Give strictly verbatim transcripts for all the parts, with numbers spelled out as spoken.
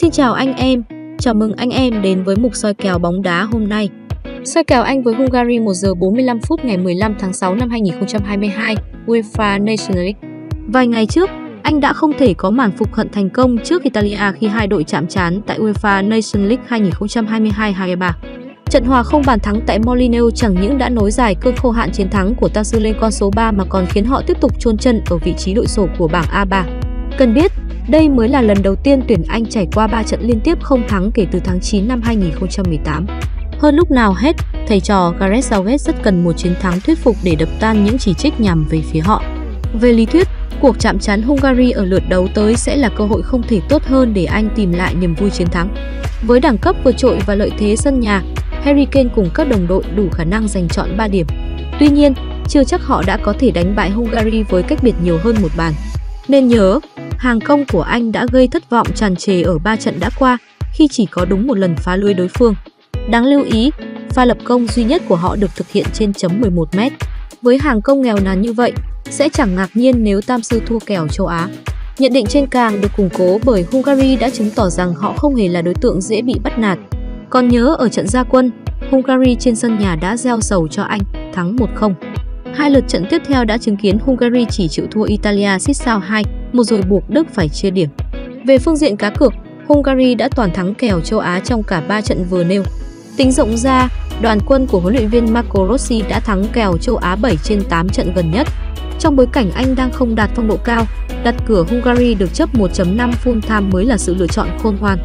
Xin chào anh em, chào mừng anh em đến với mục soi kèo bóng đá hôm nay. Soi kèo Anh với Hungary một giờ bốn mươi lăm phút ngày mười lăm tháng sáu năm hai nghìn không trăm hai mươi hai, UEFA Nations League. Vài ngày trước, Anh đã không thể có màn phục hận thành công trước Italia khi hai đội chạm trán tại UEFA Nations League hai nghìn không trăm hai mươi hai hai nghìn không trăm hai mươi ba. Trận hòa không bàn thắng tại Molineux chẳng những đã nối dài cơn khô hạn chiến thắng của Tottenham lên con số ba mà còn khiến họ tiếp tục chôn chân ở vị trí đội sổ của bảng A ba. Cần biết, đây mới là lần đầu tiên tuyển Anh trải qua ba trận liên tiếp không thắng kể từ tháng chín năm hai nghìn không trăm mười tám. Hơn lúc nào hết, thầy trò Gareth Southgate rất cần một chiến thắng thuyết phục để đập tan những chỉ trích nhằm về phía họ. Về lý thuyết, cuộc chạm trán Hungary ở lượt đấu tới sẽ là cơ hội không thể tốt hơn để Anh tìm lại niềm vui chiến thắng. Với đẳng cấp vượt trội và lợi thế sân nhà, Harry Kane cùng các đồng đội đủ khả năng giành trọn ba điểm. Tuy nhiên, chưa chắc họ đã có thể đánh bại Hungary với cách biệt nhiều hơn một bàn. Nên nhớ, hàng công của Anh đã gây thất vọng tràn trề ở ba trận đã qua khi chỉ có đúng một lần phá lưới đối phương. Đáng lưu ý, pha lập công duy nhất của họ được thực hiện trên chấm mười một mét. Với hàng công nghèo nàn như vậy, sẽ chẳng ngạc nhiên nếu tam sư thua kèo châu Á. Nhận định trên càng được củng cố bởi Hungary đã chứng tỏ rằng họ không hề là đối tượng dễ bị bắt nạt. Còn nhớ ở trận ra quân, Hungary trên sân nhà đã gieo sầu cho Anh, thắng một không. Hai lượt trận tiếp theo đã chứng kiến Hungary chỉ chịu thua Italia sít sao hai một rồi buộc Đức phải chia điểm. Về phương diện cá cược, Hungary đã toàn thắng kèo châu Á trong cả ba trận vừa nêu. Tính rộng ra, đoàn quân của huấn luyện viên Marco Rossi đã thắng kèo châu Á bảy trên tám trận gần nhất. Trong bối cảnh Anh đang không đạt phong độ cao, đặt cửa Hungary được chấp một chấm năm full time mới là sự lựa chọn khôn ngoan.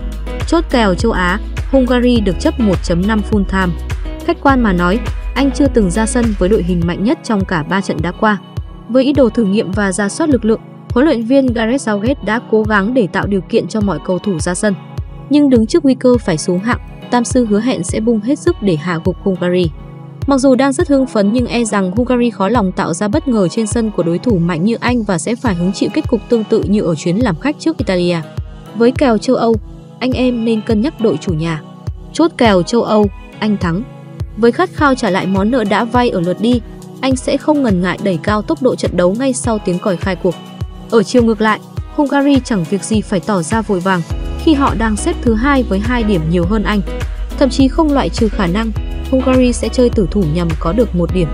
Chốt kèo châu Á, Hungary được chấp một chấm năm full time. Khách quan mà nói, Anh chưa từng ra sân với đội hình mạnh nhất trong cả ba trận đã qua. Với ý đồ thử nghiệm và ra soát lực lượng, huấn luyện viên Gareth Southgate đã cố gắng để tạo điều kiện cho mọi cầu thủ ra sân. Nhưng đứng trước nguy cơ phải xuống hạng, tam sư hứa hẹn sẽ bung hết sức để hạ gục Hungary. Mặc dù đang rất hưng phấn nhưng e rằng Hungary khó lòng tạo ra bất ngờ trên sân của đối thủ mạnh như Anh và sẽ phải hứng chịu kết cục tương tự như ở chuyến làm khách trước Italia. Với kèo châu Âu, anh em nên cân nhắc đội chủ nhà. Chốt kèo châu Âu, Anh thắng. Với khát khao trả lại món nợ đã vay ở lượt đi, Anh sẽ không ngần ngại đẩy cao tốc độ trận đấu ngay sau tiếng còi khai cuộc. Ở chiều ngược lại, Hungary chẳng việc gì phải tỏ ra vội vàng khi họ đang xếp thứ hai với hai điểm nhiều hơn Anh. Thậm chí không loại trừ khả năng Hungary sẽ chơi tử thủ nhằm có được một điểm.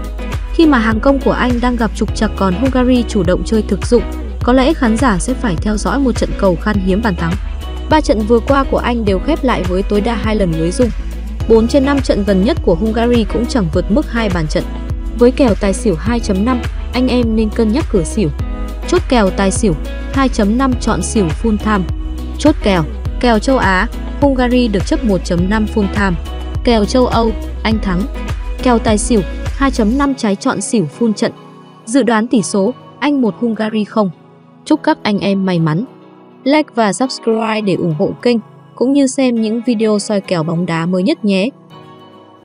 Khi mà hàng công của Anh đang gặp trục trặc còn Hungary chủ động chơi thực dụng, có lẽ khán giả sẽ phải theo dõi một trận cầu khan hiếm bàn thắng. Ba trận vừa qua của Anh đều khép lại với tối đa hai lần lưới rung. bốn trên năm trận gần nhất của Hungary cũng chẳng vượt mức hai bàn trận. Với kèo tài xỉu hai chấm năm, anh em nên cân nhắc cửa xỉu. Chốt kèo tài xỉu hai chấm năm, chọn xỉu full time. Chốt kèo, kèo châu Á, Hungary được chấp một chấm năm full time. Kèo châu Âu, Anh thắng. Kèo tài xỉu hai chấm năm, trái chọn xỉu full trận. Dự đoán tỷ số Anh một Hungary không. Chúc các anh em may mắn. Like và subscribe để ủng hộ kênh cũng như xem những video soi kèo bóng đá mới nhất nhé.